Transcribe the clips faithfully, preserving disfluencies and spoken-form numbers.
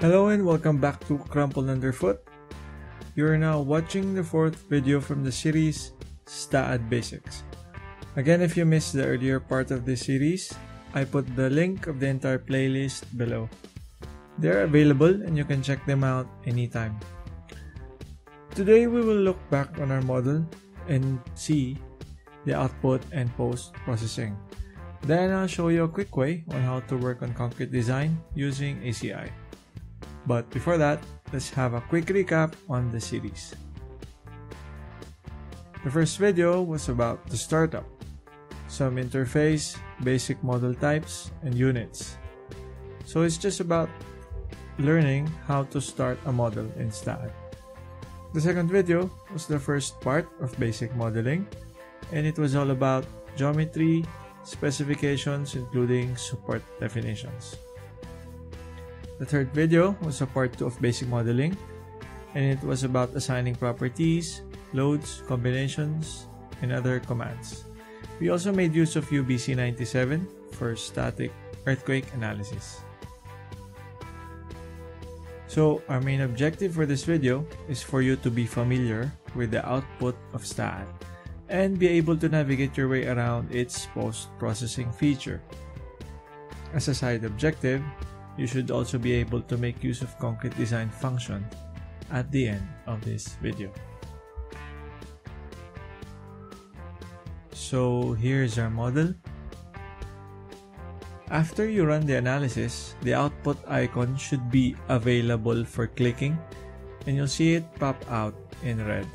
Hello and welcome back to Crumpled Underfoot. You're now watching the fourth video from the series STAAD Basics. Again, if you missed the earlier part of this series, I put the link of the entire playlist below. They're available and you can check them out anytime. Today we will look back on our model and see the output and post-processing. Then I'll show you a quick way on how to work on concrete design using A C I. But before that, let's have a quick recap on the series. The first video was about the startup, some interface, basic model types, and units. So it's just about learning how to start a model in STAAD. The second video was the first part of basic modeling, and it was all about geometry, specifications including support definitions. The third video was a part two of basic modeling, and it was about assigning properties, loads, combinations, and other commands. We also made use of U B C ninety-seven for static earthquake analysis. So our main objective for this video is for you to be familiar with the output of STAAD and be able to navigate your way around its post-processing feature. As a side objective, you should also be able to make use of concrete design function at the end of this video. So here's our model. After you run the analysis, the output icon should be available for clicking, and you'll see it pop out in red.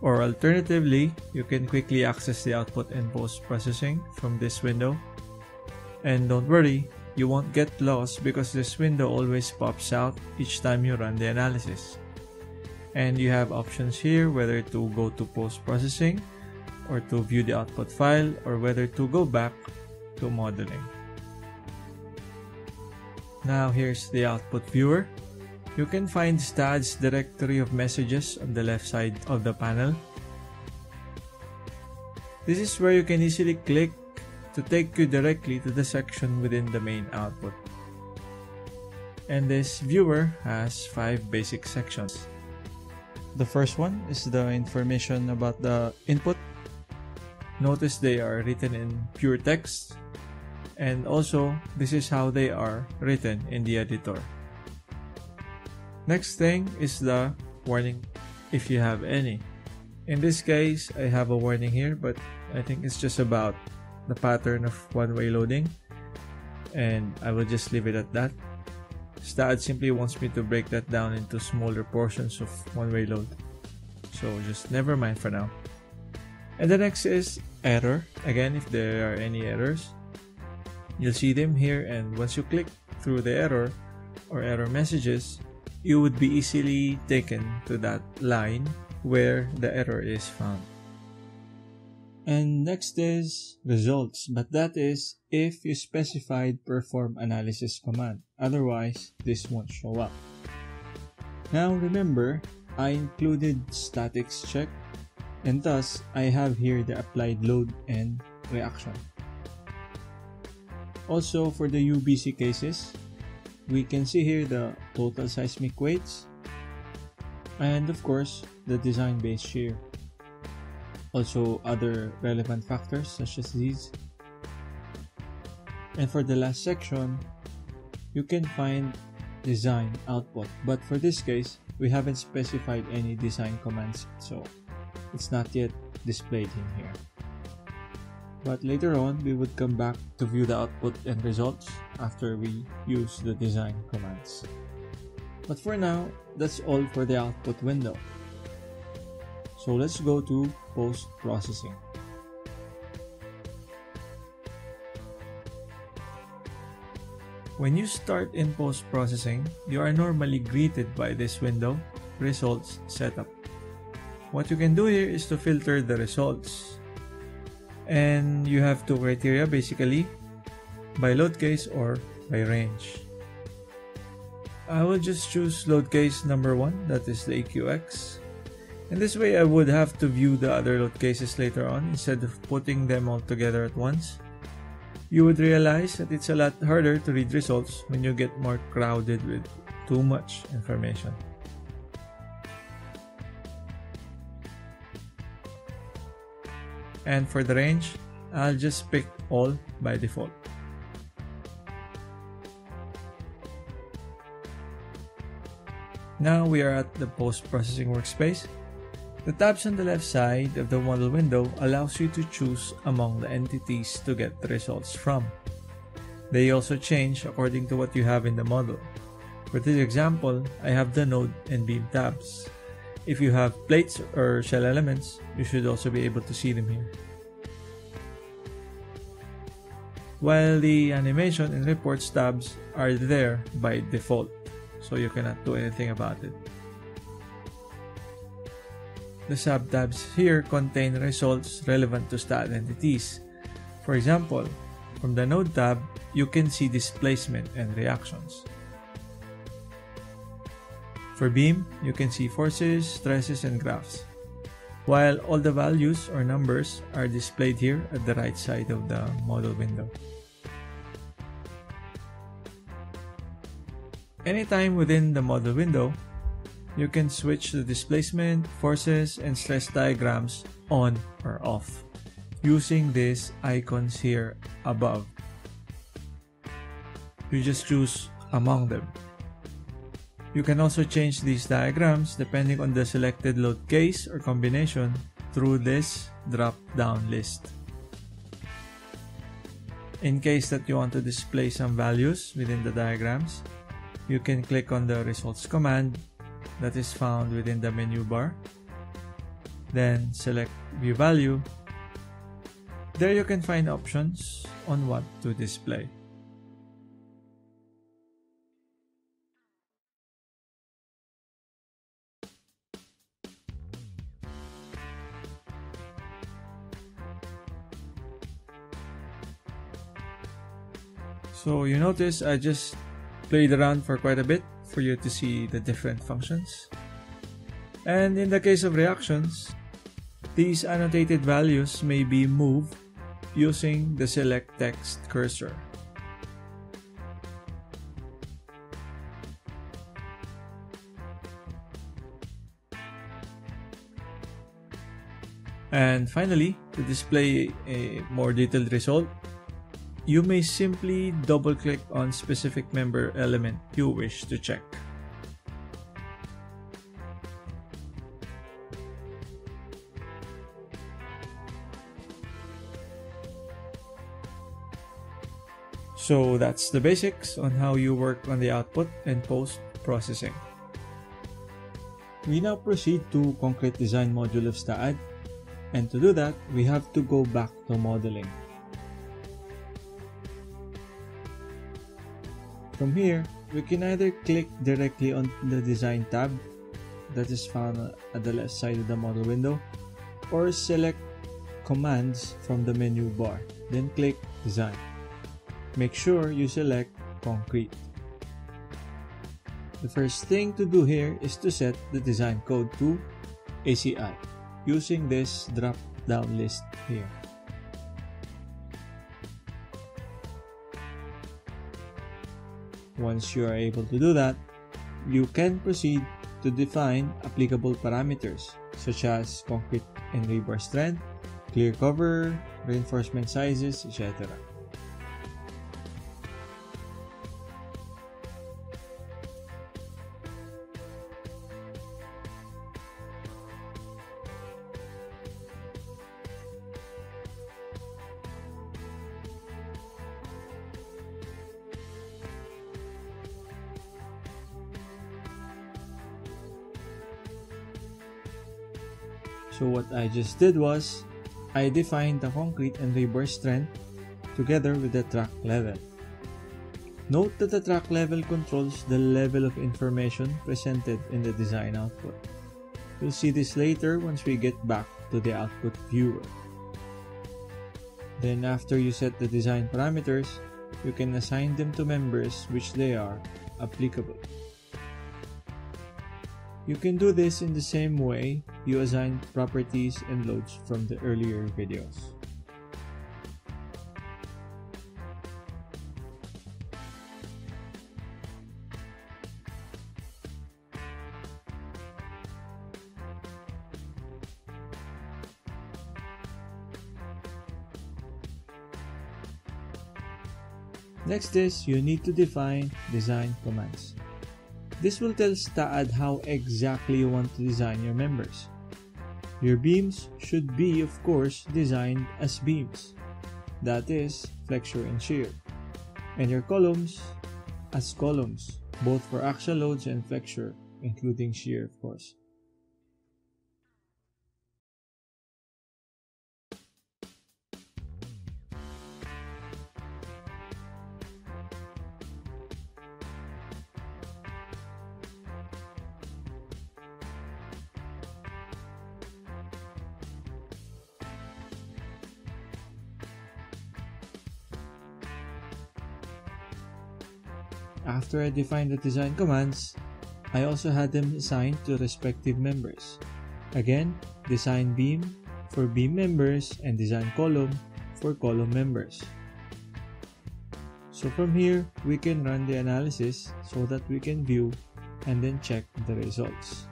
Or alternatively, you can quickly access the output and post-processing from this window. And don't worry, you won't get lost because this window always pops out each time you run the analysis. And you have options here whether to go to post-processing or to view the output file or whether to go back to modeling. Now here's the output viewer. You can find STAAD's directory of messages on the left side of the panel. This is where you can easily click to take you directly to the section within the main output. And this viewer has five basic sections. The first one is the information about the input. Notice they are written in pure text, and also this is how they are written in the editor. Next thing is the warning, if you have any. In this case, I have a warning here, but I think it's just about the pattern of one-way loading, and I will just leave it at that. STAAD simply wants me to break that down into smaller portions of one-way load, so just never mind for now. And the next is error. Again, if there are any errors, you'll see them here, and once you click through the error or error messages, you would be easily taken to that line where the error is found. And next is results, but that is if you specified perform analysis command, otherwise this won't show up. Now remember, I included statics check, and thus I have here the applied load and reaction. Also for the U B C cases, we can see here the total seismic weights and of course the design base shear. Also other relevant factors such as these. And for the last section, you can find design output, but for this case we haven't specified any design commands, so it's not yet displayed in here. But later on we would come back to view the output and results after we use the design commands. But for now, that's all for the output window. So let's go to post-processing. When you start in post-processing, you are normally greeted by this window, Results Setup. What you can do here is to filter the results. And you have two criteria basically, by load case or by range. I will just choose load case number one, that is the A Q X. In this way, I would have to view the other load cases later on instead of putting them all together at once. You would realize that it's a lot harder to read results when you get more crowded with too much information. And for the range, I'll just pick all by default. Now we are at the post-processing workspace. The tabs on the left side of the model window allows you to choose among the entities to get the results from. They also change according to what you have in the model. For this example, I have the node and beam tabs. If you have plates or shell elements, you should also be able to see them here. While the animation and reports tabs are there by default, so you cannot do anything about it. The sub-tabs here contain results relevant to STAAD entities. For example, from the Node tab, you can see displacement and reactions. For Beam, you can see forces, stresses, and graphs, while all the values or numbers are displayed here at the right side of the model window. Anytime within the model window, you can switch the displacement, forces, and stress diagrams on or off using these icons here above. You just choose among them. You can also change these diagrams depending on the selected load case or combination through this drop-down list. In case that you want to display some values within the diagrams, you can click on the results command that is found within the menu bar. Then select view value. There you can find options on what to display. So you notice I just played around for quite a bit for you to see the different functions. And in the case of reactions, these annotated values may be moved using the select text cursor. And finally, to display a more detailed result, you may simply double-click on specific member element you wish to check. So that's the basics on how you work on the output and post-processing. We now proceed to concrete design module of STAAD, and to do that, we have to go back to modeling. From here, we can either click directly on the Design tab that is found at the left side of the model window, or select Commands from the menu bar, then click Design. Make sure you select Concrete. The first thing to do here is to set the design code to A C I using this drop-down list here. Once you are able to do that, you can proceed to define applicable parameters such as concrete and rebar strength, clear cover, reinforcement sizes, et cetera. So what I just did was, I defined the concrete and rebar strength together with the track level. Note that the track level controls the level of information presented in the design output. You'll see this later once we get back to the output viewer. Then after you set the design parameters, you can assign them to members which they are applicable. You can do this in the same way you assign properties and loads from the earlier videos. Next is you need to define design commands. This will tell STAAD how exactly you want to design your members. Your beams should be, of course, designed as beams, that is, flexure and shear, and your columns as columns, both for axial loads and flexure, including shear, of course. After I defined the design commands, I also had them assigned to respective members. Again, design beam for beam members and design column for column members. So from here, we can run the analysis so that we can view and then check the results.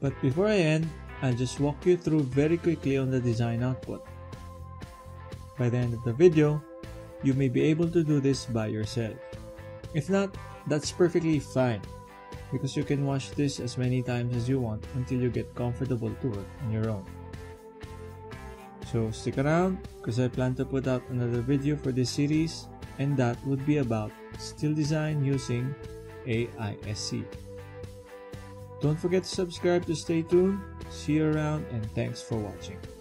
But before I end, I'll just walk you through very quickly on the design output. By the end of the video, you may be able to do this by yourself. If not, that's perfectly fine, because you can watch this as many times as you want until you get comfortable to work on your own. So stick around, because I plan to put out another video for this series, and that would be about steel design using A I S C. Don't forget to subscribe to stay tuned. See you around, and thanks for watching.